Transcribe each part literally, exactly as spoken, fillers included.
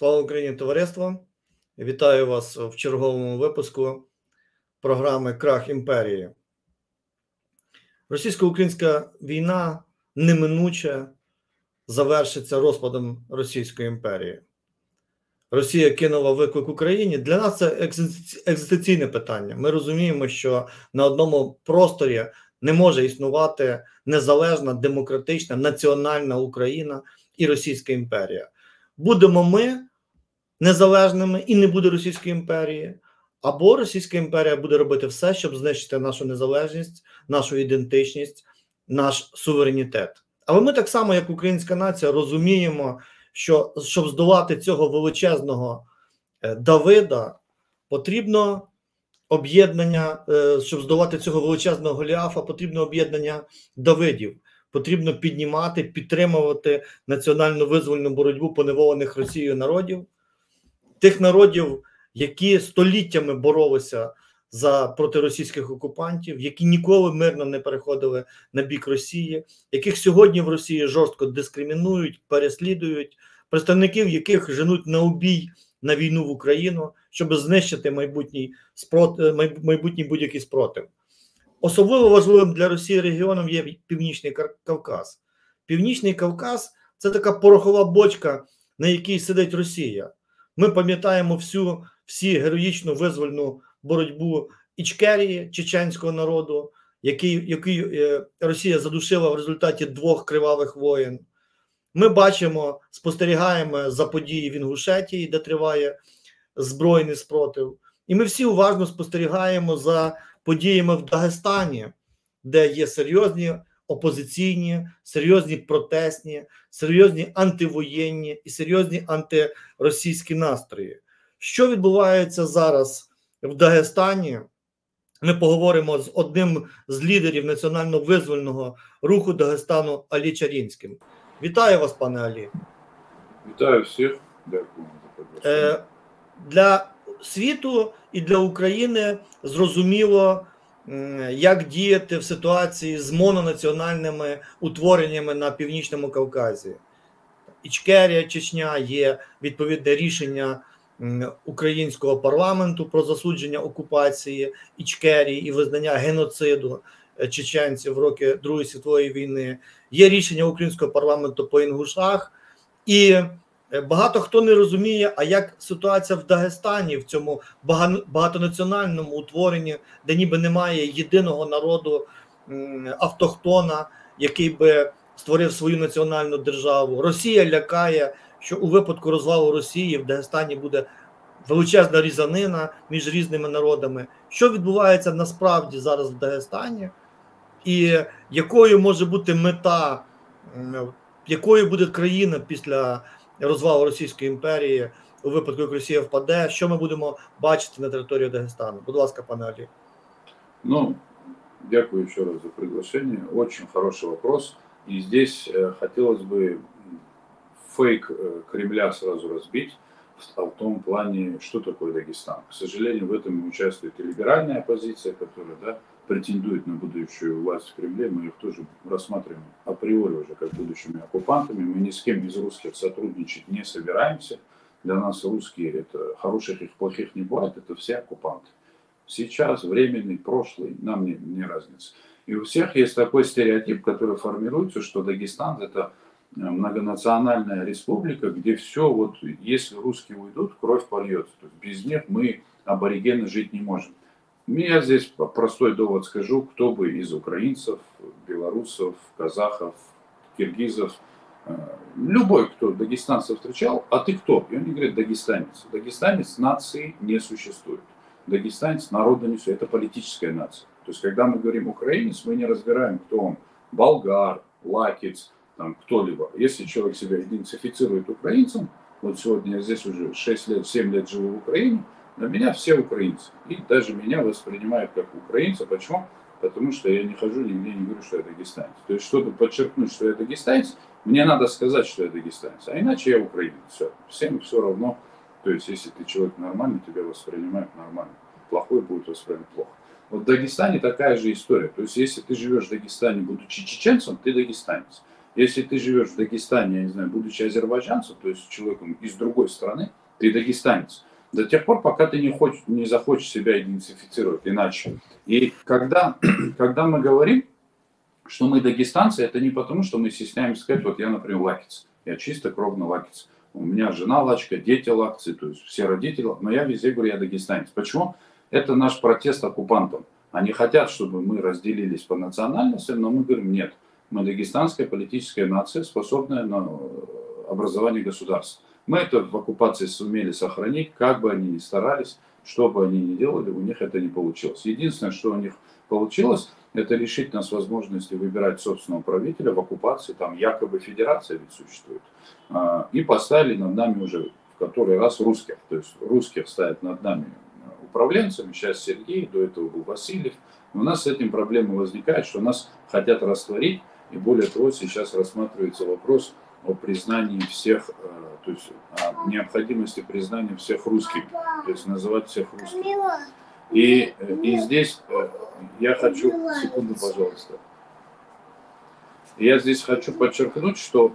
Слава Україні, товариство! Вітаю вас в черговому випуску програми «Крах імперії». Російсько-українська війна неминуче завершиться розпадом Російської імперії. Росія кинула виклик Україні. Для нас це екзистенційне питання. Ми розуміємо, що на одному просторі не може існувати незалежна, демократична, національна Україна і Російська імперія. Будемо ми незалежними і не буде Російської імперії, або Російська імперія буде робити все, щоб знищити нашу незалежність, нашу ідентичність, наш суверенітет. Але ми так само, як українська нація, розуміємо, що щоб здолати цього величезного Давида, потрібно об'єднання, щоб здолати цього величезного Голіафа, потрібно об'єднання Давидів. Потрібно піднімати, підтримувати національну визвольну боротьбу поневолених Росією народів, тих народів, які століттями боролися за проти російських окупантів, які ніколи мирно не переходили на бік Росії, яких сьогодні в Росії жорстко дискримінують, переслідують, представників яких женуть на убій, на війну в Україну, щоб знищити майбутній спротив, майбутній будь-який спротив. Особливо важливим для Росії регіоном є Північний Кавказ. Північний Кавказ – це така порохова бочка, на якій сидить Росія. Ми пам'ятаємо всю всі героїчну визвольну боротьбу Ічкерії, чеченського народу, який, який Росія задушила в результаті двох кривавих воєн. Ми бачимо, спостерігаємо за події в Інгушетії, де триває збройний спротив. І ми всі уважно спостерігаємо за подіями в Дагестані, де є серйозні опозиційні, серйозні протестні, серйозні антивоєнні і серйозні антиросійські настрої. Що відбувається зараз в Дагестані? Ми поговоримо з одним з лідерів національно-визвольного руху Дагестану Алі Чарінським. Вітаю вас, пане Алі. Вітаю всіх. Дякую за подивитися. Для світу і для України зрозуміло, як діяти в ситуації з мононаціональними утвореннями на Північному Кавказі. Ічкерія, Чечня, є відповідне рішення українського парламенту про засудження окупації Ічкерії і визнання геноциду чеченців в роки Другої світової війни. Є рішення українського парламенту по інгушах. І багато хто не розуміє, а як ситуація в Дагестані, в цьому багатонаціональному утворенні, де ніби немає єдиного народу автохтона, який би створив свою національну державу. Росія лякає, що у випадку розвалу Росії в Дагестані буде величезна різанина між різними народами. Що відбувається насправді зараз в Дагестані? І якою може бути мета, якою буде країна після розвалу Російської імперії, у випадку, як Росія впаде, що ми будемо бачити на території Дагестану? Будь ласка, пане Алі. Ну, дякую еще раз за приглашение. Очень хороший вопрос. И здесь хотелось бы фейк Кремля сразу разбить в том плане, что такое Дагестан. К сожалению, в этом участвует и либеральная оппозиция, которая да, претендует на будущую власть в Кремле. Мы их тоже рассматриваем априори уже как будущими оккупантами. Мы ни с кем из русских сотрудничать не собираемся. Для нас русские, это хороших и плохих не бывает, это все оккупанты. Сейчас, временный, прошлый, нам не, не разница. И у всех есть такой стереотип, который формируется, что Дагестан – это многонациональная республика, где все, вот если русские уйдут, кровь польется. То есть без них мы, аборигены, жить не можем. Я здесь простой довод скажу, кто бы из украинцев, белорусов, казахов, киргизов, любой, кто дагестанцев встречал, а ты кто? И они говорят, дагестанец. Дагестанец нации не существует. Дагестанец народа не существует. Это политическая нация. То есть когда мы говорим украинец, мы не разбираем, кто он. Болгар, лакец, кто-либо. Если человек себя идентифицирует украинцем, вот сегодня я здесь уже шесть лет, семь лет живу в Украине, на меня все украинцы. И даже меня воспринимают как украинца. Почему? Потому что я не хожу нигде, не говорю, что я дагестанец. То есть, чтобы подчеркнуть, что я дагестанец, мне надо сказать, что я дагестанец. А иначе я украинец. Все. Всем все равно. То есть, если ты человек нормальный, тебя воспринимают нормально. Плохой будет воспринимать плохо. Вот в Дагестане такая же история. То есть, если ты живешь в Дагестане, будучи чеченцем, ты дагестанец. Если ты живешь в Дагестане, я не знаю, будучи азербайджанцем, то есть человеком из другой страны, ты дагестанец. До тех пор, пока ты не, хочешь, не захочешь себя идентифицировать иначе. И когда, когда мы говорим, что мы дагестанцы, это не потому, что мы стесняемся сказать, вот я, например, лакец, я чисто кровно лакец. У меня жена лачка, дети лакцы, то есть все родители, но я везде говорю, я дагестанец. Почему? Это наш протест оккупантам. Они хотят, чтобы мы разделились по национальности, но мы говорим, нет. Мы дагестанская политическая нация, способная на образование государства. Мы это в оккупации сумели сохранить, как бы они ни старались, что бы они ни делали, у них это не получилось. Единственное, что у них получилось, это лишить нас возможности выбирать собственного правителя в оккупации, там якобы федерация ведь существует. И поставили над нами уже в который раз русских, то есть русских ставят над нами управленцами, сейчас Сергей, до этого был Васильев. Но у нас с этим проблема возникает, что нас хотят растворить, и более того, сейчас рассматривается вопрос о признании всех, то есть о необходимости признания всех русских, то есть называть всех русских. И, и здесь я хочу, секунду, пожалуйста, я здесь хочу подчеркнуть, что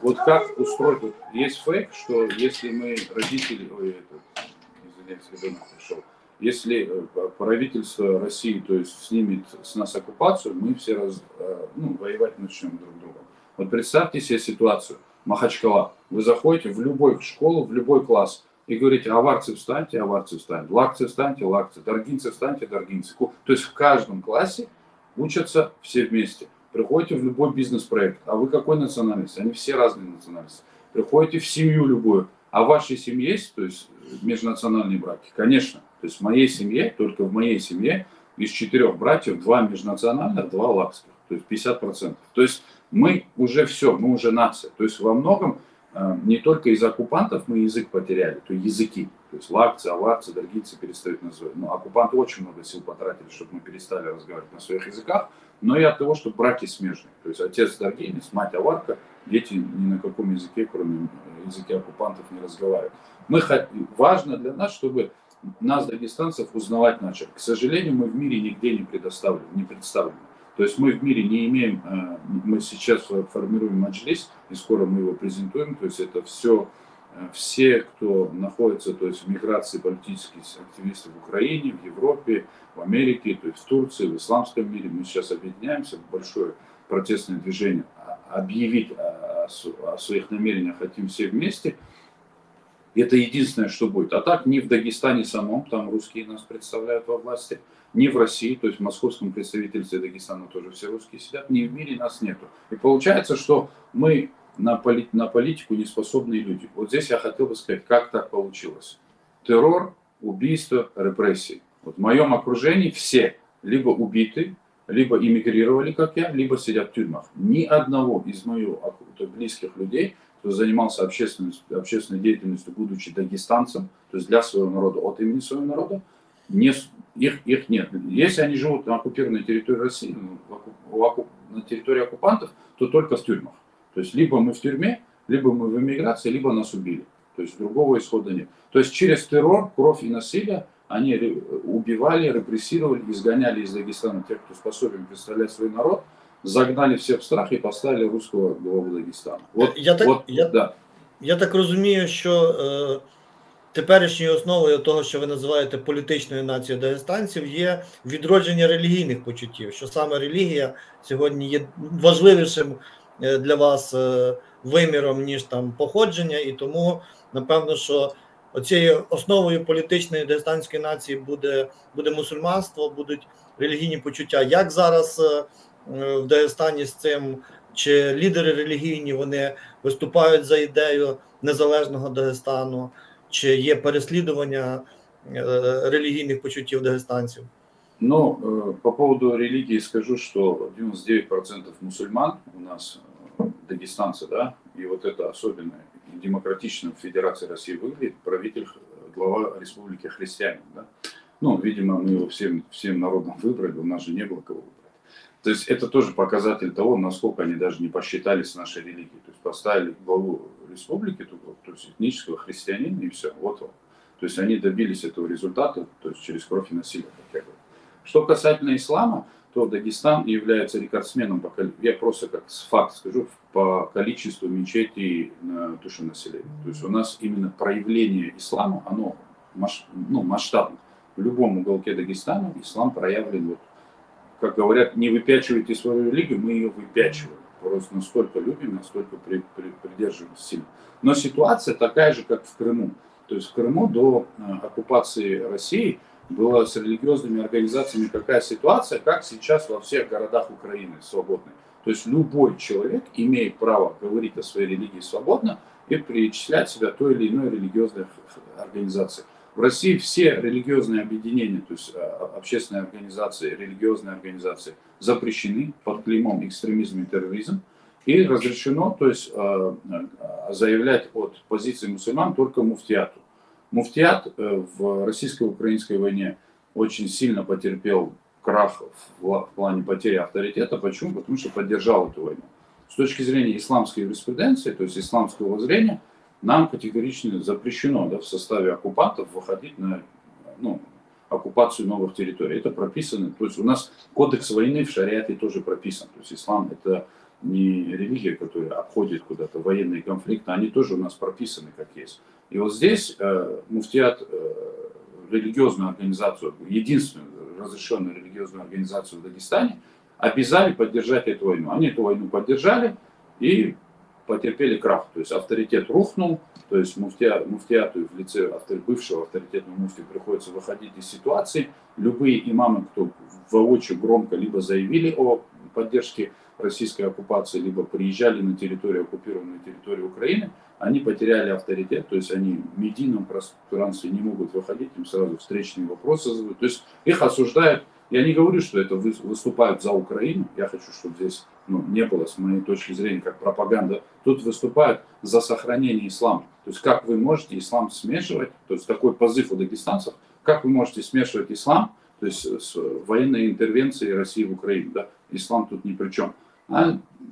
вот как устроить, вот есть фейк, что если мы родители, ой, это, извиняюсь, ребенок пришел, если правительство России, то есть снимет с нас оккупацию, мы все раз, ну, воевать начнем друг с другом. Вот представьте себе ситуацию, Махачкала, вы заходите в любую школу, в любой класс и говорите, аварцы встаньте, аварцы встаньте, лакцы встаньте, лакцы, даргинцы встаньте, даргинцы. То есть в каждом классе учатся все вместе. Приходите в любой бизнес-проект, а вы какой национальности? Они все разные национальности. Приходите в семью любую, а в вашей семье есть, то есть межнациональные браки? Конечно, то есть в моей семье, только в моей семье из четырех братьев два межнациональных, два лакских, то есть пятьдесят процентов. То есть мы уже все, мы уже нация. То есть во многом э, не только из оккупантов мы язык потеряли, то есть языки. То есть лакцы, аварцы, даргинцы перестают называть. Но оккупанты очень много сил потратили, чтобы мы перестали разговаривать на своих языках. Но и от того, что браки смежные. То есть отец даргинец, мать аварка, дети ни на каком языке, кроме языка оккупантов, не разговаривают. Мы хот... Важно для нас, чтобы нас, дагестанцев, узнавать начали. К сожалению, мы в мире нигде не предоставлены, не представлены. То есть мы в мире не имеем, мы сейчас формируем маджлис, и скоро мы его презентуем, то есть это все, все, кто находится, то есть в миграции политических активистов в Украине, в Европе, в Америке, то есть в Турции, в исламском мире, мы сейчас объединяемся в большое протестное движение, объявить о, о своих намерениях хотим все вместе. Это единственное, что будет. А так, ни в Дагестане самом, там русские нас представляют во власти, ни в России, то есть в московском представительстве Дагестана тоже все русские сидят, ни в мире нас нету. И получается, что мы на, поли на политику неспособные люди. Вот здесь я хотел бы сказать, как так получилось. Террор, убийство, репрессии. Вот в моем окружении все либо убиты, либо эмигрировали, как я, либо сидят в тюрьмах. Ни одного из моих близких людей, кто занимался общественной, общественной деятельностью, будучи дагестанцем, то есть для своего народа, от имени своего народа, не, их, их нет. Если они живут на оккупированной территории России, на территории оккупантов, то только в тюрьмах. То есть либо мы в тюрьме, либо мы в эмиграции, либо нас убили. То есть другого исхода нет. То есть через террор, кровь и насилие они убивали, репрессировали, изгоняли из Дагестана тех, кто способен представлять свой народ, загнали все в страх і поставили русского главу Дагестана. От, я, так, от, я, да. я так розумію, що е, теперішньою основою того, що ви називаєте політичною нацією дагестанців, є відродження релігійних почуттів, що саме релігія сьогодні є важливішим для вас е, виміром, ніж там походження, і тому, напевно, що оцією основою політичної дагестанської нації буде, буде мусульманство, будуть релігійні почуття. Як зараз е, в Дагестані з цим, чи лідери релігійні, вони виступають за ідею незалежного Дагестану, чи є переслідування релігійних почуттів дагестанців? Ну, по поводу религии скажу, что девяносто девять процентов мусульман у нас дагестанцы, да, и вот это особенно демократично в Федерации России выглядит правитель, глава республики христианин, да. Ну, видимо, мы его всем, всем народом выбрали, у нас же не было кого. То есть это тоже показатель того, насколько они даже не посчитались нашей религией. То есть поставили главу республики, то есть этнического христианина, и все, вот он. То есть они добились этого результата, то есть через кровь и насилие, как я говорю. Что касательно ислама, то Дагестан является рекордсменом, по, я просто как факт скажу, по количеству мечетей на душу населения. То есть у нас именно проявление ислама, оно масш, ну, масштабно. В любом уголке Дагестана ислам проявлен, вот, как говорят, не выпячивайте свою религию, мы ее выпячиваем. Просто настолько любим, настолько при, при, придерживаемся сильно. Но ситуация такая же, как в Крыму. То есть в Крыму до оккупации России была с религиозными организациями какая ситуация, как сейчас во всех городах Украины свободной. То есть любой человек имеет право говорить о своей религии свободно и причислять себя той или иной религиозной организации. В России все религиозные объединения, то есть общественные организации, религиозные организации запрещены под клеймом экстремизм и терроризм. И разрешено, то есть, заявлять от позиции мусульман только муфтиату. Муфтиат в российско-украинской войне очень сильно потерпел крах в плане потери авторитета. Почему? Потому что поддержал эту войну. С точки зрения исламской юриспруденции, то есть исламского воззрения, нам категорично запрещено, да, в составе оккупантов выходить на, ну, оккупацию новых территорий. Это прописано, то есть у нас кодекс войны в шариате тоже прописан. То есть ислам это не религия, которая обходит куда-то военные конфликты, они тоже у нас прописаны как есть. И вот здесь э, муфтиат, э, религиозную организацию, единственную разрешенную религиозную организацию в Дагестане, обязали поддержать эту войну. Они эту войну поддержали и потерпели крах. То есть авторитет рухнул, то есть муфтиат, муфтиату в лице автор, бывшего авторитетного муфти приходится выходить из ситуации. Любые имамы, кто воочию громко либо заявили о поддержке российской оккупации, либо приезжали на территорию, оккупированную территорию Украины, они потеряли авторитет, то есть они в медийном пространстве не могут выходить, им сразу встречные вопросы задают, то есть их осуждают. Я не говорю, что это выступают за Украину, я хочу, чтобы здесь, ну, не было, с моей точки зрения, как пропаганда, тут выступают за сохранение ислама. То есть как вы можете ислам смешивать, то есть такой позыв у дагестанцев, как вы можете смешивать ислам, то есть с военной интервенцией России в Украину, да? Ислам тут ни при чем.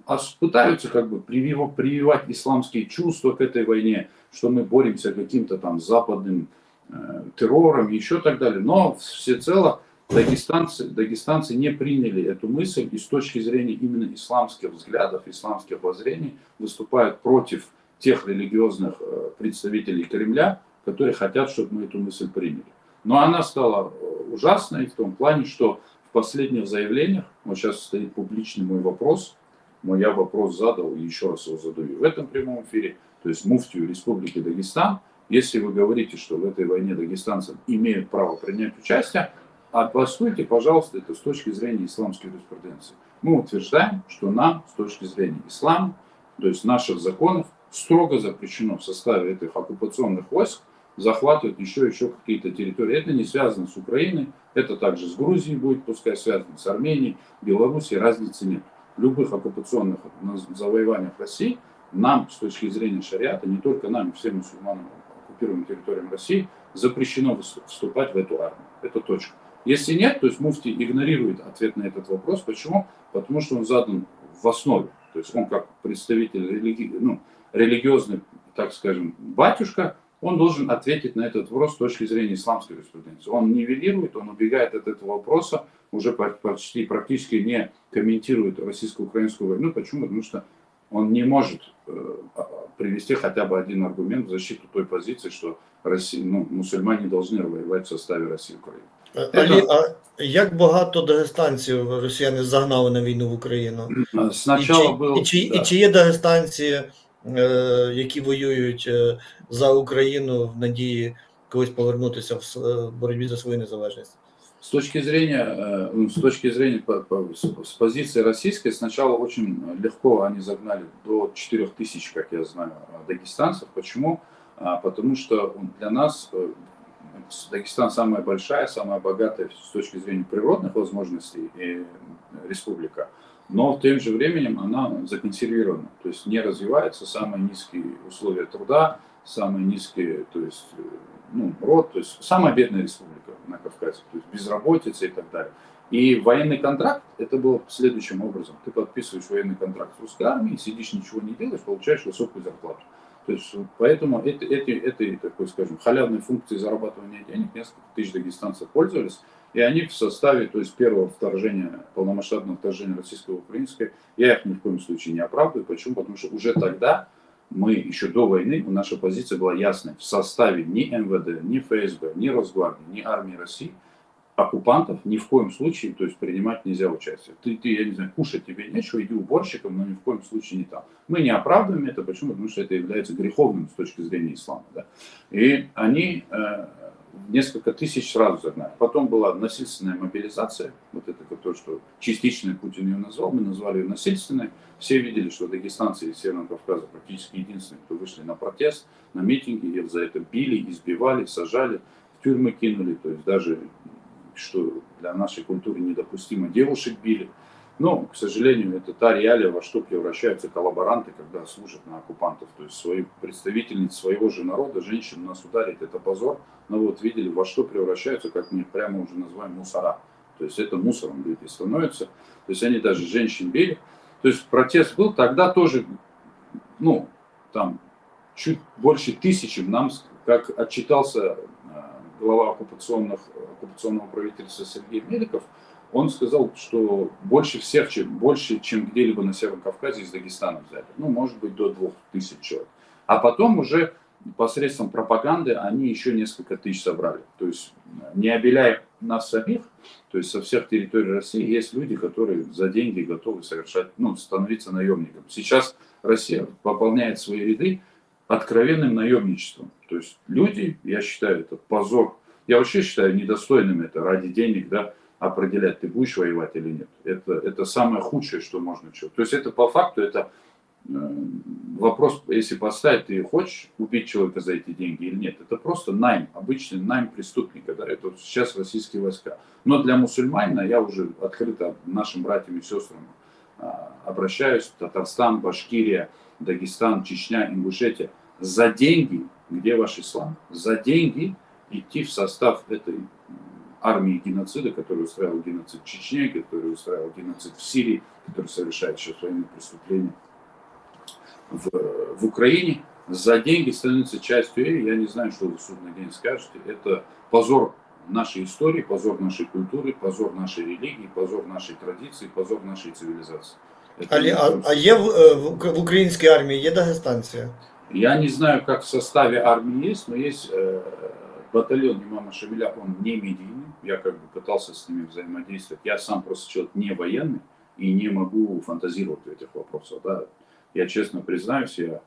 А пытаются как бы прививать исламские чувства к этой войне, что мы боремся каким-то там западным э, террором, еще так далее. Но всецело дагестанцы, дагестанцы не приняли эту мысль и с точки зрения именно исламских взглядов, исламских воззрений выступают против тех религиозных э, представителей Кремля, которые хотят, чтобы мы эту мысль приняли. Но она стала ужасной в том плане, что в последних заявлениях, вот сейчас стоит публичный мой вопрос, но я вопрос задал и еще раз его задаю в этом прямом эфире, то есть муфтию Республики Дагестан, если вы говорите, что в этой войне дагестанцы имеют право принять участие, отбасуйте, пожалуйста, это с точки зрения исламской юриспруденции. Мы утверждаем, что нам с точки зрения ислама, то есть наших законов, строго запрещено в составе этих оккупационных войск захватывают еще еще какие-то территории. Это не связано с Украиной, это также с Грузией будет, пускай связано с Арменией, Белоруссией, разницы нет. В любых оккупационных завоеваниях России нам, с точки зрения шариата, не только нам, всем мусульманам, оккупированным территориям России, запрещено вступать в эту армию. Это точка. Если нет, то есть муфти игнорирует ответ на этот вопрос. Почему? Потому что он задан в основе. То есть он как представитель религи... ну, религиозный, так скажем, батюшка, он должен ответить на этот вопрос с точки зрения исламской юриспруденции. Он нивелирует, он убегает от этого вопроса, уже почти практически не комментирует российско-украинскую войну. Почему? Потому что он не может э, привести хотя бы один аргумент в защиту той позиции, что Россия, ну, мусульмане должны воевать в составе России и Украины. Алі, а як багато дагестанців росіяни загнали на війну в Україну? Спочатку було... І чи, і чи є дагестанці, які воюють за Україну в надії когось повернутися в боротьбі за свою незалежність? С точки зрения, с точки зрения, с позиции российской, сначала очень легко они загнали до четырёх тысяч, как я знаю, дагестанцев. Почему? Потому что для нас Дагестан самая большая, самая богатая с точки зрения природных возможностей республика. Но в тем же временем она законсервирована, то есть не развивается, самые низкие условия труда, самые низкие, то есть, ну, род, то есть самая бедная республика на Кавказе, то есть безработица и так далее. И военный контракт, это было следующим образом: ты подписываешь военный контракт с русской армией, сидишь, ничего не делаешь, получаешь высокую зарплату. То есть поэтому этой, этой, этой, такой, скажем, халявной функции зарабатывания денег несколько тысяч дагестанцев пользовались. И они в составе, то есть первого вторжения, полномасштабного вторжения российско-украинской, я их ни в коем случае не оправдываю. Почему? Потому что уже тогда, мы еще до войны, наша позиция была ясной. В составе ни МВД, ни ФСБ, ни Росгвардии, ни армии России оккупантов ни в коем случае, то есть принимать нельзя участие. Ты, ты, я не знаю, кушать тебе нечего, иди уборщиком, но ни в коем случае не там. Мы не оправдываем это, почему? Потому что это является греховным с точки зрения ислама. Да? И они э, несколько тысяч сразу загнали. Потом была насильственная мобилизация, вот это то, что частично Путин ее назвал, мы назвали ее насильственной. Все видели, что дагестанцы из Северного Кавказа практически единственные, кто вышли на протест, на митинги, их за это били, избивали, сажали, в тюрьмы кинули, то есть даже... что для нашей культуры недопустимо, девушек били. Но, к сожалению, это та реалия, во что превращаются коллаборанты, когда служат на оккупантов. То есть свои представительницы своего же народа, женщин нас ударит, это позор. Но вот видели, во что превращаются, как мы прямо уже называем, мусора. То есть это мусором люди становятся. То есть они даже женщин били. То есть протест был тогда тоже, ну, там, чуть больше тысячи. Нам, как отчитался глава оккупационных, оккупационного правительства Сергей Меликов, он сказал, что больше всех, чем, больше, чем где-либо на Северном Кавказе из Дагестана взяли. Ну, может быть, до двух тысяч человек. А потом уже посредством пропаганды они еще несколько тысяч собрали. То есть, не обеляя нас самих, то есть со всех территорий России, есть люди, которые за деньги готовы совершать, ну, становиться наемником. Сейчас Россия пополняет свои ряды откровенным наемничеством. То есть люди, я считаю, это позор. Я вообще считаю недостойным это ради денег, да, определять, ты будешь воевать или нет. Это, это самое худшее, что можно делать. То есть это по факту, это э, вопрос, если поставить, ты хочешь убить человека за эти деньги или нет. Это просто найм, обычный найм преступника. Да, это вот сейчас российские войска. Но для мусульманина, я уже открыто нашим братьям и сестрам э, обращаюсь, Татарстан, Башкирия, Дагестан, Чечня, Ингушетия, за деньги, где ваш ислам, за деньги идти в состав этой армии геноцида, который устраивал геноцид в Чечне, который устраивал геноцид в Сирии, который совершает сейчас военные преступления в, в Украине, за деньги становится частью, я не знаю, что вы в судный день скажете, это позор нашей истории, позор нашей культуры, позор нашей религии, позор нашей традиции, позор нашей цивилизации. Это а, а, а є в, в, в украинской армии есть дагестанцы? Я не знаю, как в составе армии есть, но есть э, батальон имама Шамиля, он не медийный, я как бы пытался с ними взаимодействовать. Я сам просто человек не военный и не могу фантазировать в этих вопросах. Да? Я честно признаюсь, я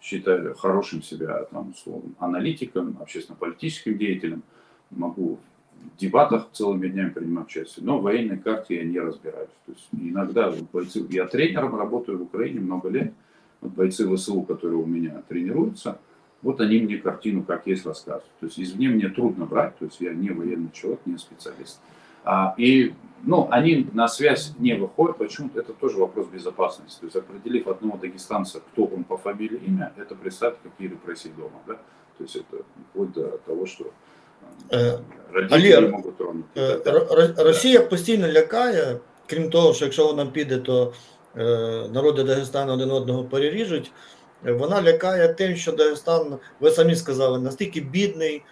считаю хорошим себя там, словом, аналитиком, общественно-политическим деятелем, могу в дебатах целыми днями принимать участие, но в военной карте я не разбираюсь. То есть иногда бойцы, я тренером работаю в Украине много лет, вот бойцы ВСУ, которые у меня тренируются, вот они мне картину как есть рассказывают. То есть извне мне трудно брать, то есть я не военный человек, не специалист. А, и, ну, они на связь не выходят, почему-то это тоже вопрос безопасности. То есть определив одного дагестанца, кто он по фамилии, имя, это представьте, какие репрессии дома. Да? То есть это вплоть до того, что родители а, могут ронить. А, да. Россия постійно лякає, крім того, що якщо вона піде, то народи Дагестану один одного переріжуть, вона лякає тим, що Дагестан, ви самі сказали, настільки бідний,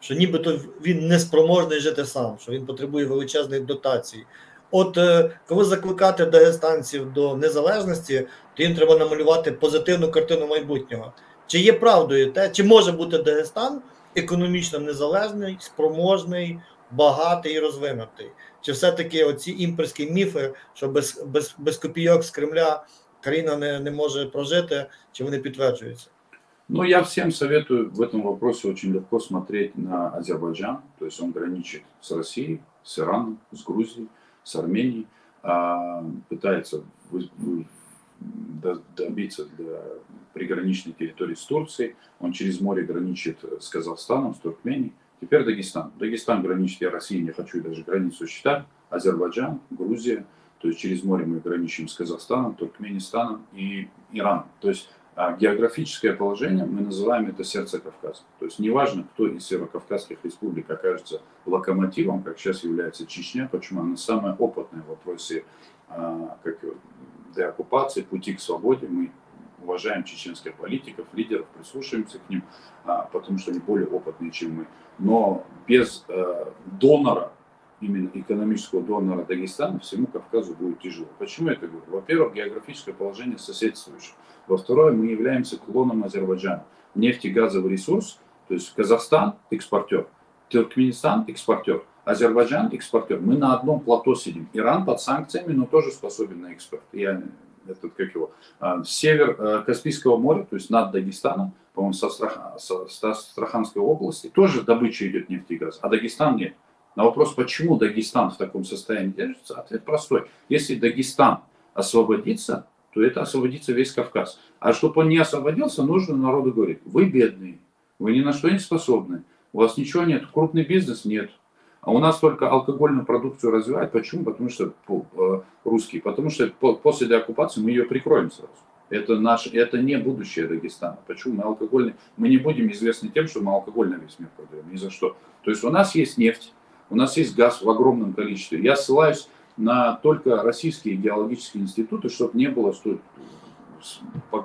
що нібито він не спроможний жити сам, що він потребує величезних дотацій. От коли закликати дагестанців до незалежності, то їм треба намалювати позитивну картину майбутнього. Чи є правдою те, чи може бути Дагестан економічно незалежний, спроможний, багатий і розвинутий? Чи все-таки оці імперські міфи, що без, без, без копійок з Кремля країна не, не може прожити, чи вони підтверджуються? Ну, я всем советую в этом вопросе очень легко смотреть на Азербайджан, то есть он граничит с Россией, с Ираном, с Грузией, с Арменией, пытается добиться для приграничной территории с Турцией, он через море граничит с Казахстаном, с Туркменией. Теперь Дагестан. Дагестан граничит, я России не хочу даже границу считать, Азербайджан, Грузия, то есть через море мы граничим с Казахстаном, Туркменистаном и Ираном. То есть географическое положение, мы называем это сердце Кавказа. То есть неважно, кто из северокавказских республик окажется локомотивом, как сейчас является Чечня, почему она самая опытная в вопросе как деоккупации, пути к свободе. Мы уважаем чеченских политиков, лидеров, прислушиваемся к ним, потому что они более опытные, чем мы. Но без э, донора именно экономического донора Дагестана всему Кавказу будет тяжело. Почему я это говорю? Во-первых, географическое положение соседствующее. Во-вторых, мы являемся клоном Азербайджана. Нефтегазовый ресурс, то есть Казахстан экспортер, Туркменистан экспортер, Азербайджан экспортер. Мы на одном плато сидим. Иран под санкциями, но тоже способен на экспорт. Я, этот, как его, север Каспийского моря, то есть над Дагестаном, по-моему, со, Страх... со Страханской области, тоже добыча идет нефти и газ, а Дагестан нет. На вопрос, почему Дагестан в таком состоянии держится, ответ простой. Если Дагестан освободится, то это освободится весь Кавказ. А чтобы он не освободился, нужно народу говорить: вы бедные, вы ни на что не способны, у вас ничего нет, крупный бизнес нет. А у нас только алкогольную продукцию развивают. Почему? Потому что русские. Потому что после деоккупации мы ее прикроем сразу. Это, наш, это не будущее Дагестана. Почему? Мы алкогольные. Мы не будем известны тем, что мы алкоголь на весь мир продаем. Ни за что. То есть у нас есть нефть. У нас есть газ в огромном количестве. Я ссылаюсь на только российские геологические институты, чтобы не было, что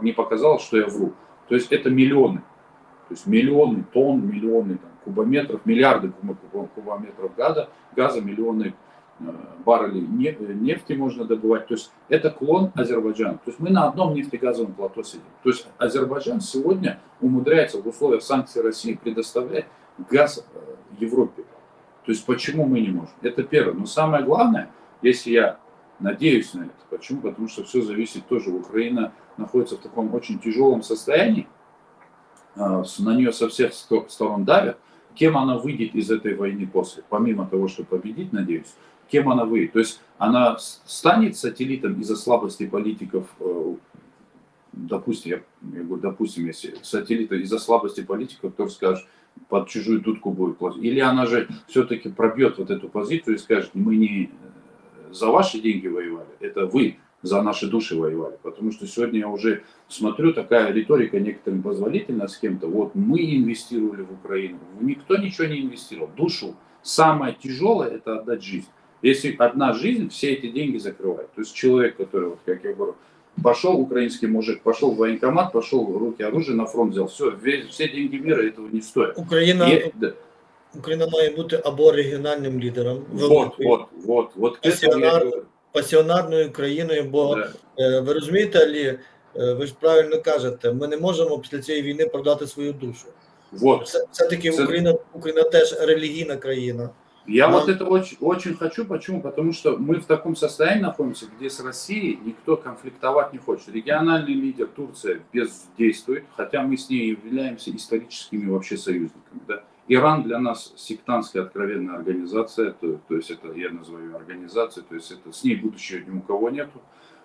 не показалось, что я вру. То есть это миллионы. То есть миллионы тонн, миллионы там, кубометров, миллиарды кубометров газа, газа миллионы баррелей нефти можно добывать. То есть это клон Азербайджана. То есть мы на одном нефтегазовом плато сидим. То есть Азербайджан сегодня умудряется в условиях санкций России предоставлять газ Европе. То есть почему мы не можем? Это первое. Но самое главное, если я надеюсь на это, почему? Потому что все зависит тоже. Украина находится в таком очень тяжелом состоянии, на нее со всех сторон давят. Кем она выйдет из этой войны после? Помимо того, что победить, надеюсь, кем она выйдет? То есть она станет сателлитом из-за слабости политиков, допустим, я, я говорю, допустим, если сателлитом из-за слабости политиков, кто скажет, под чужую дудку будет платить. Или она же все-таки пробьет вот эту позицию и скажет: мы не за ваши деньги воевали, это вы за наши души воевали. Потому что сегодня я уже смотрю, такая риторика некоторым позволительна с кем-то. Вот мы инвестировали в Украину, никто ничего не инвестировал. Душу самое тяжелое — это отдать жизнь. Если одна жизнь, все эти деньги закрывают. То есть человек, который, вот как я говорю, пошел украинский мужик, пошел в военкомат, пошел в руки оружие, на фронт взял. Все, весь, все деньги мира этого не стоят. Украина, и, да. Украина має бути або регіональним лідером. Вот, вот, вот, вот. Пассионар, пассіонарною країною, бо да. Ви розумієте, Алі, ви ж правильно кажете, ми не можемо після цієї війни продати свою душу. Вот. Все-таки Це... Україна, Україна теж релігійна країна. Я вот это очень, очень хочу. Почему? Потому что мы в таком состоянии находимся, где с Россией никто конфликтовать не хочет. Региональный лидер Турция бездействует, хотя мы с ней являемся историческими вообще союзниками. Да? Иран для нас сектантская откровенная организация, то, то есть это я называю ее организацией, то есть это, с ней будущего ни у кого нету.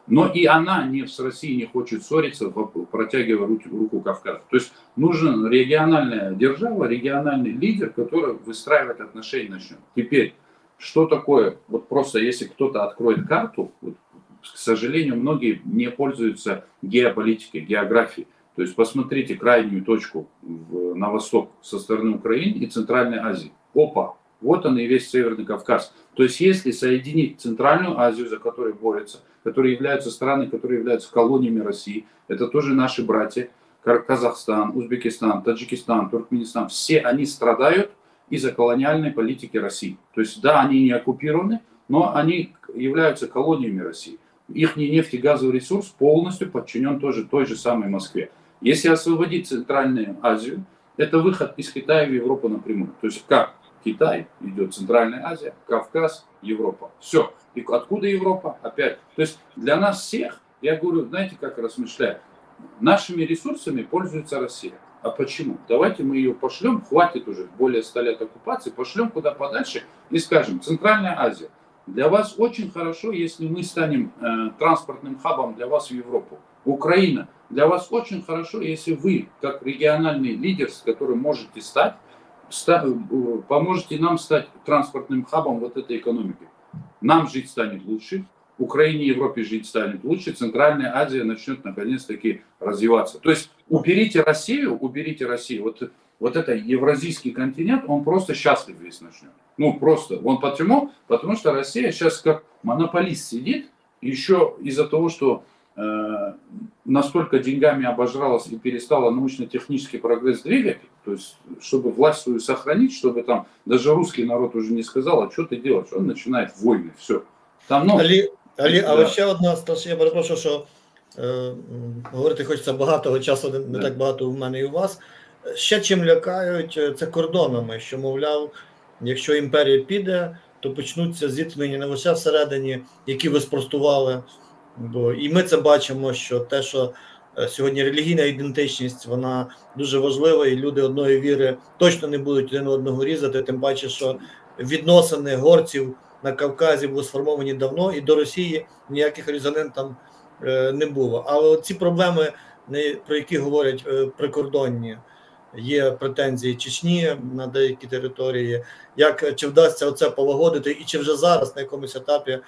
Но и она не, с Россией не хочет ссориться, протягивая руку, руку Кавказу. То есть нужна региональная держава, региональный лидер, который выстраивает отношения начнет. Теперь, что такое, вот просто если кто-то откроет карту, вот, к сожалению, многие не пользуются геополитикой, географией. То есть посмотрите крайнюю точку в, на восток со стороны Украины и Центральной Азии. Опа, вот он и весь Северный Кавказ. То есть если соединить Центральную Азию, за которой борется, которые являются страны, которые являются колониями России. Это тоже наши братья. Казахстан, Узбекистан, Таджикистан, Туркменистан. Все они страдают из-за колониальной политики России. То есть, да, они не оккупированы, но они являются колониями России. Их нефть и газовый ресурс полностью подчинен тоже той же самой Москве. Если освободить Центральную Азию, это выход из Китая в Европу напрямую. То есть, как Китай, идет Центральная Азия, Кавказ, Европа. Все. И откуда Европа? Опять. То есть для нас всех, я говорю, знаете, как размышляю, нашими ресурсами пользуется Россия. А почему? Давайте мы ее пошлем, хватит уже более ста лет оккупации, пошлем куда подальше и скажем: Центральная Азия, для вас очень хорошо, если мы станем э, транспортным хабом для вас в Европу. Украина, для вас очень хорошо, если вы, как региональный лидер, с которым можете стать, ста, э, поможете нам стать транспортным хабом вот этой экономики. Нам жить станет лучше, Украине и Европе жить станет лучше, Центральная Азия начнет наконец-таки развиваться. То есть уберите Россию, уберите Россию, вот, вот этот евразийский континент, он просто счастлив весь начнет. Ну просто, он почему? Потому что Россия сейчас как монополист сидит, еще из-за того, что настолько деньгами обожралась и перестала научно-технический прогресс двигать, то есть, чтобы власть свою сохранить, чтобы там даже русский народ уже не сказал, а что ты делаешь, он начинает войны, все. Там, ну, Алі, Алі, да. А вот ще одна, я перепрошую, що е, говорити хочеться багато, часу не, не да. так багато в мене і у вас. Ще чим лякають, це кордонами, що, мовляв, якщо імперія піде, то почнуться зіткнення не лише всередині, які ви спростували. Бо і ми це бачимо, що те, що сьогодні релігійна ідентичність, вона дуже важлива, і люди одної віри точно не будуть один одного різати, тим паче, що відносини горців на Кавказі були сформовані давно, і до Росії ніяких різанин там не було. Але ці проблеми, про які говорять прикордонні, є претензії Чечні на деякі території, як, чи вдасться оце полагодити, і чи вже зараз на якомусь етапі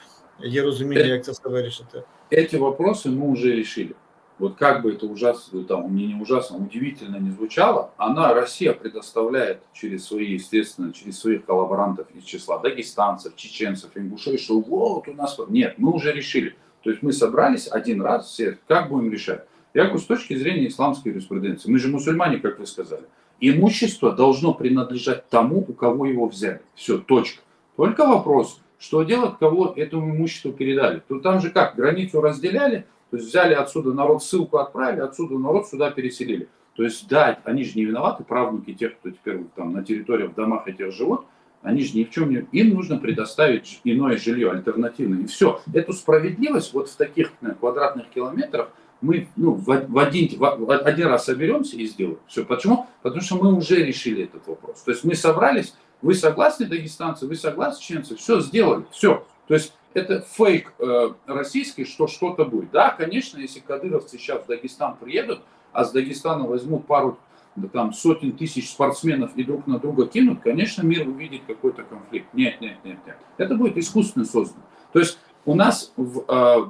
є розуміння, як це все вирішити? Эти вопросы мы уже решили. Вот как бы это ужасно, там, мне не ужасно, удивительно не звучало, она, Россия, предоставляет через свои, естественно, через своих коллаборантов из числа дагестанцев, чеченцев, ингушей, что вот у нас... Нет, мы уже решили. То есть мы собрались один раз, все, как будем решать? Я говорю, с точки зрения исламской юриспруденции, мы же мусульмане, как вы сказали, имущество должно принадлежать тому, у кого его взяли. Все, точка. Только вопрос... Что делать, кого этому имуществу передали? То там же как, границу разделяли, то есть взяли отсюда народ, ссылку отправили, отсюда народ сюда переселили. То есть да, они же не виноваты, правнуки тех, кто теперь там на территориях, в домах этих живут, они же ни в чем не... Им нужно предоставить иное жилье, альтернативное, и все. Эту справедливость вот в таких квадратных километрах мы ну, в, один, в один раз соберемся и сделаем. Все. Почему? Потому что мы уже решили этот вопрос. То есть мы собрались... Вы согласны, дагестанцы? Вы согласны, чеченцы? Все, сделали, все. То есть это фейк э, российский, что что-то будет. Да, конечно, если кадыровцы сейчас в Дагестан приедут, а с Дагестана возьмут пару да, там, сотен тысяч спортсменов и друг на друга кинут, конечно, мир увидит какой-то конфликт. Нет, нет, нет, нет. Это будет искусственно создано. То есть у нас в, э,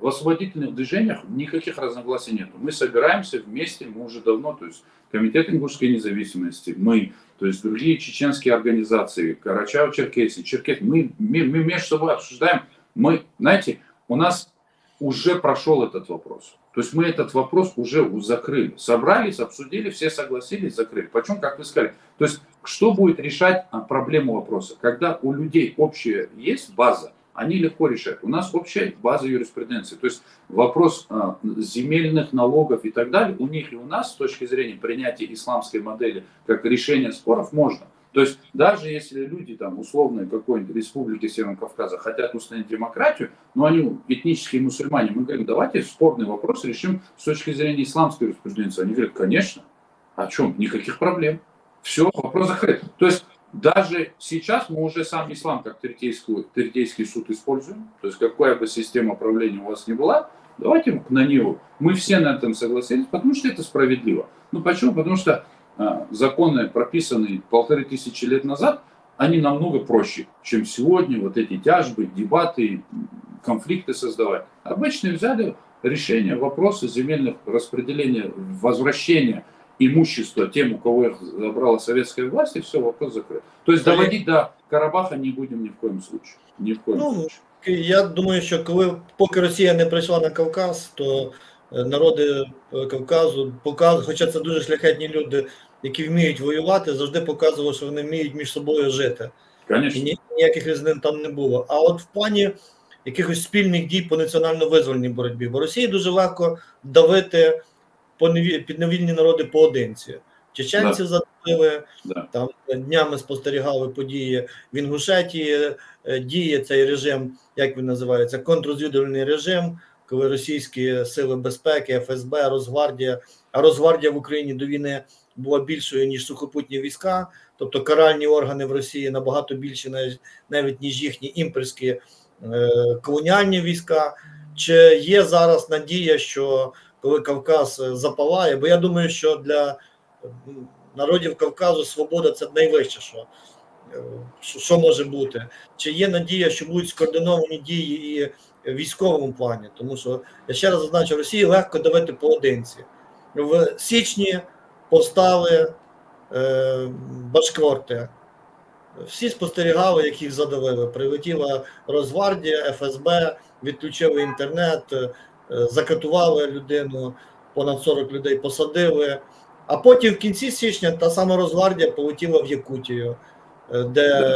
в освободительных движениях никаких разногласий нет. Мы собираемся вместе, мы уже давно, то есть Комитет Ингушской Независимости, мы... То есть другие чеченские организации, Карачаево-Черкесии, Черкес, мы, мы, мы между собой обсуждаем. Мы, знаете, у нас уже прошел этот вопрос. То есть мы этот вопрос уже закрыли. Собрались, обсудили, все согласились, закрыли. Почему, как вы сказали? То есть что будет решать проблему вопроса? Когда у людей общая есть база, они легко решают. У нас общая база юриспруденции. То есть вопрос а, земельных налогов и так далее, у них и у нас с точки зрения принятия исламской модели как решение споров можно. То есть даже если люди там условной какой-нибудь республики Северного Кавказа хотят установить демократию, но они этнические мусульмане, мы говорим, давайте спорный вопрос решим с точки зрения исламской юриспруденции. Они говорят, конечно, о чем? Никаких проблем. Все, вопрос закрыт. То есть даже сейчас мы уже сам ислам как третейский суд используем. То есть какая бы система правления у вас ни была, давайте на него. Мы все на этом согласились, потому что это справедливо. Ну почему? Потому что а, законы, прописанные полторы тысячи лет назад, они намного проще, чем сегодня вот эти тяжбы, дебаты, конфликты создавать. Обычно взяли решение вопроса земельных распределения, возвращения имущество тем, у кого их забрала советская власть, и все, вопрос закрыт. То есть доводить до Карабаха не будем ни в коем случае. Ні в коем ну, случае. Я думаю, що коли, поки Росія не прийшла на Кавказ, то народи Кавказу, показ, хоча це дуже шляхетні люди, які вміють воювати, завжди показували, що вони вміють між собою жити. Конечно. І ніяких різнин там не було. А от в плані якихось спільних дій по національно-визвольній боротьбі, бо Росії дуже легко давити підневільні народи поодинці. Чеченців да. задавили, да. там днями спостерігали події в Інгушетії, діє цей режим, як він називається, контррозвідувальний режим, коли російські сили безпеки, ФСБ, Росгвардія, а Росгвардія в Україні до війни була більшою, ніж сухопутні війська, тобто каральні органи в Росії набагато більші навіть, ніж їхні імперські е, колоніальні війська. Чи є зараз надія, що коли Кавказ запалає, бо я думаю, що для народів Кавказу свобода – це найвище, що, що може бути. Чи є надія, що будуть скоординовані дії і в військовому плані? Тому що, я ще раз зазначу, Росії легко давити поодинці. В січні повстали е, башкорти. Всі спостерігали, як їх задавили. Прилетіла Росгвардія, ФСБ, відключили інтернет, закатували людину, понад сорок людей посадили. А потім в кінці січня та сама Росгвардія полетіла в Якутію, де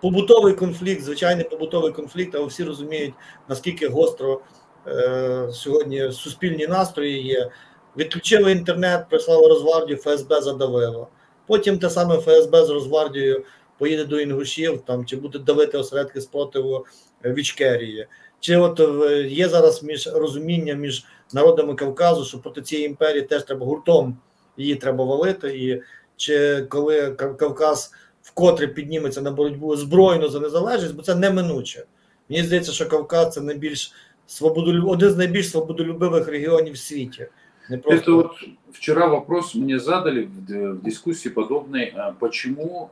побутовий конфлікт, звичайний побутовий конфлікт, але всі розуміють, наскільки гостро е, сьогодні суспільні настрої є. Відключили інтернет, прислали Росгвардію, ФСБ задавило. Потім те саме ФСБ з Росгвардією поїде до інгушів, там, чи буде давити осередки спротиву в Ічкерії. Чи от є зараз між розуміння між народами Кавказу, що проти цієї імперії теж треба гуртом її треба валити, і чи коли Кавказ вкотре підніметься на боротьбу збройно за незалежність, бо це неминуче. Мені здається, що Кавказ – це найбільш свободолюб... один з найбільш свободолюбивих регіонів в світі. Не просто... Это вот вчера вопрос мне задали в дискуссии подобной, почему,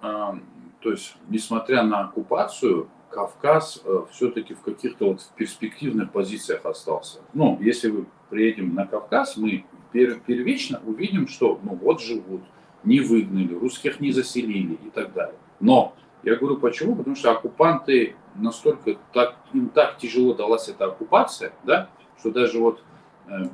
то есть, несмотря на оккупацию, Кавказ все-таки в каких-то вот перспективных позициях остался. Ну, если мы приедем на Кавказ, мы первично увидим, что ну вот живут, не выгнали, русских не заселили и так далее. Но я говорю, почему? Потому что оккупанты настолько, так, им так тяжело далась эта оккупация, да, что даже вот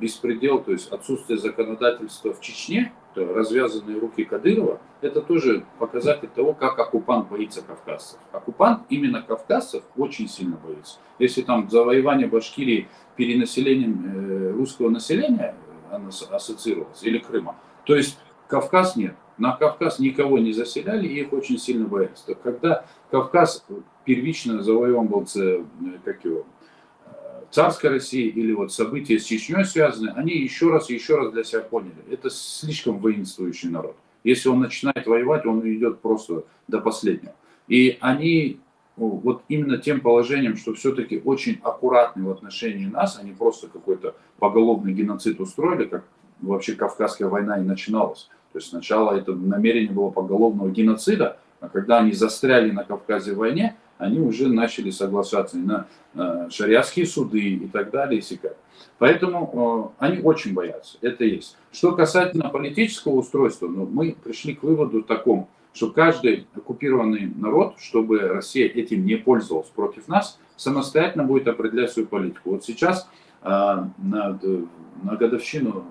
беспредел, то есть отсутствие законодательства в Чечне, развязанные руки Кадырова, это тоже показатель того, как оккупант боится кавказцев. Оккупант именно кавказцев очень сильно боится. Если там завоевание Башкирии перенаселением русского населения ассоциировалось, или Крыма, то есть Кавказ нет. На Кавказ никого не заселяли, и их очень сильно боялись. То когда Кавказ первично завоеван был, как его, царской России или вот события с Чечней связаны, они еще раз и еще раз для себя поняли. Это слишком воинствующий народ. Если он начинает воевать, он идет просто до последнего. И они вот именно тем положением, что все-таки очень аккуратны в отношении нас, они просто какой-то поголовный геноцид устроили, как вообще Кавказская война и начиналась. То есть сначала это намерение было поголовного геноцида, а когда они застряли на Кавказе в войне, они уже начали соглашаться на э, шариатские суды и так далее. И поэтому э, они очень боятся, это есть. Что касательно политического устройства, ну, мы пришли к выводу такому, что каждый оккупированный народ, чтобы Россия этим не пользовалась против нас, самостоятельно будет определять свою политику. Вот сейчас э, на, на годовщину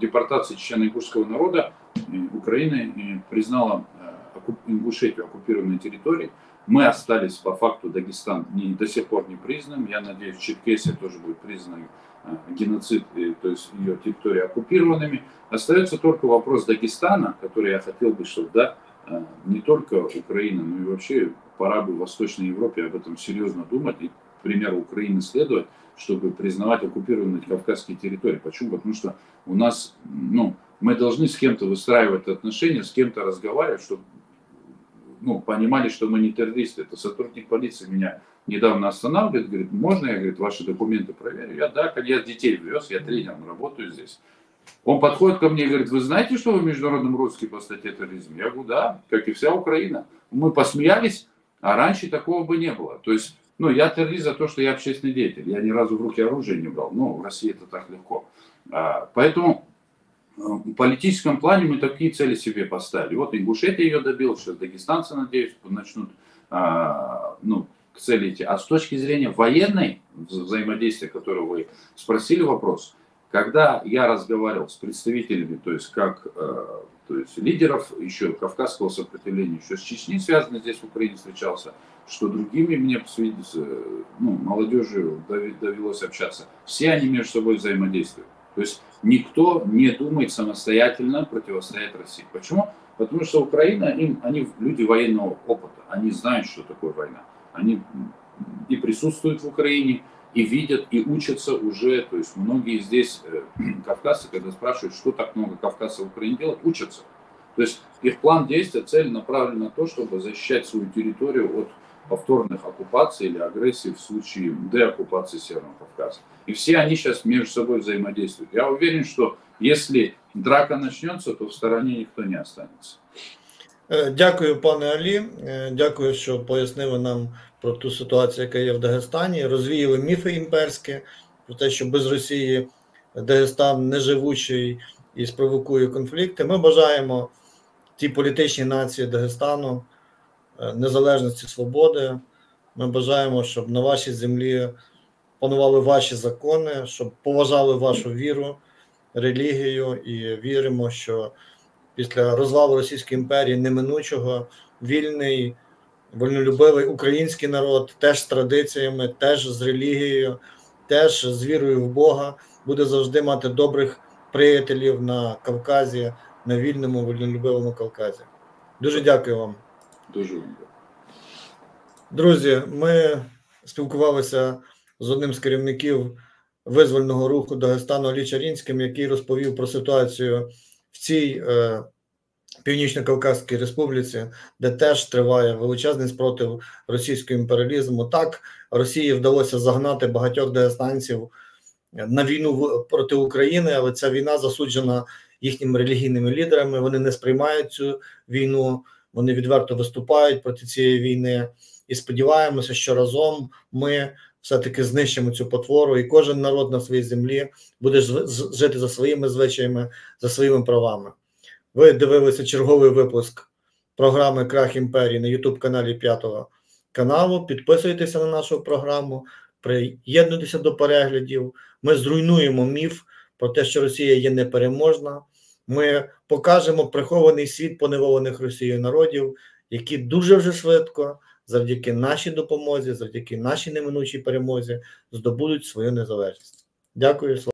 депортации чечено-ингушского народа э, Украина э, признала э, оккуп... Ингушетию оккупированной территорией. Мы остались по факту, Дагестан не, до сих пор не признан. Я надеюсь, Черкесия тоже будет признан э, геноцид, э, то есть ее территория оккупированными. Остается только вопрос Дагестана, который я хотел бы, чтобы да, э, не только Украина, но и вообще пора бы в Восточной Европе об этом серьезно думать и, к примеру, Украины следовать, чтобы признавать оккупированные кавказские территории. Почему? Потому что у нас, ну, мы должны с кем-то выстраивать отношения, с кем-то разговаривать, чтобы ну, понимали, что мы не террористы. Это сотрудник полиции меня недавно останавливает, говорит, можно я, говорит, ваши документы проверю? Я, да, я детей вез, я тренером работаю здесь. Он подходит ко мне и говорит, вы знаете, что вы в международном розыске по статье терроризм? Я говорю, да, как и вся Украина. Мы посмеялись, а раньше такого бы не было. То есть, ну, я террорист за то, что я общественный деятель. Я ни разу в руки оружие не брал. Ну, в России это так легко. А, поэтому... В политическом плане мы такие цели себе поставили. Вот Ингушетия ее добила, сейчас дагестанцы, надеюсь, начнут а, ну, к цели идти. А с точки зрения военной взаимодействия, которое вы спросили вопрос, когда я разговаривал с представителями, то есть как а, то есть лидеров еще кавказского сопротивления, еще с Чечней связано, здесь в Украине встречался, что другими мне ну, молодежью довелось общаться. Все они между собой взаимодействуют. То есть никто не думает самостоятельно противостоять России. Почему? Потому что Украина, им, они люди военного опыта, они знают, что такое война. Они и присутствуют в Украине, и видят, и учатся уже. То есть многие здесь, э, кавказцы, когда спрашивают, что так много кавказцев в Украине делают, учатся. То есть их план действия, цель направлена на то, чтобы защищать свою территорию от повторных оккупаций или агрессий в случае деоккупации Северного Кавказа. И все они сейчас между собой взаимодействуют. Я уверен, что если драка начнется, то в стороне никто не останется. Дякую, пане Алі. Дякую, що пояснили нам про ту ситуацію, яка є в Дагестані. Розвіяли міфи імперські про те, що без Росії Дагестан неживучий і спровокує конфлікти. Ми бажаємо тій політичній нації Дагестану незалежності, свободи. Ми бажаємо, щоб на вашій землі панували ваші закони, щоб поважали вашу віру, релігію, і віримо, що після розвалу Російської імперії неминучого вільний, вольнолюбивий український народ теж з традиціями, теж з релігією, теж з вірою в Бога буде завжди мати добрих приятелів на Кавказі, на вільному, вольнолюбивому Кавказі. Дуже дякую вам. Дуже дякую. Друзі, ми спілкувалися з одним з керівників визвольного руху Дагестану Алі Чарінським, який розповів про ситуацію в цій е, Північно-Кавказській республіці, де теж триває величезний спротив російського імперіалізму. Так, Росії вдалося загнати багатьох дагестанців на війну проти України, але ця війна засуджена їхніми релігійними лідерами. Вони не сприймають цю війну, вони відверто виступають проти цієї війни. І сподіваємося, що разом ми все-таки знищимо цю потвору, і кожен народ на своїй землі буде жити за своїми звичаями, за своїми правами. Ви дивилися черговий випуск програми «Крах імперії» на ютуб-каналі п'ятого каналу. Підписуйтеся на нашу програму, приєднуйтеся до переглядів. Ми зруйнуємо міф про те, що Росія є непереможна. Ми покажемо прихований світ поневолених Росією народів, які дуже вже швидко, завдяки нашій допомозі, завдяки нашій неминучій перемозі, здобудуть свою незалежність. Дякую.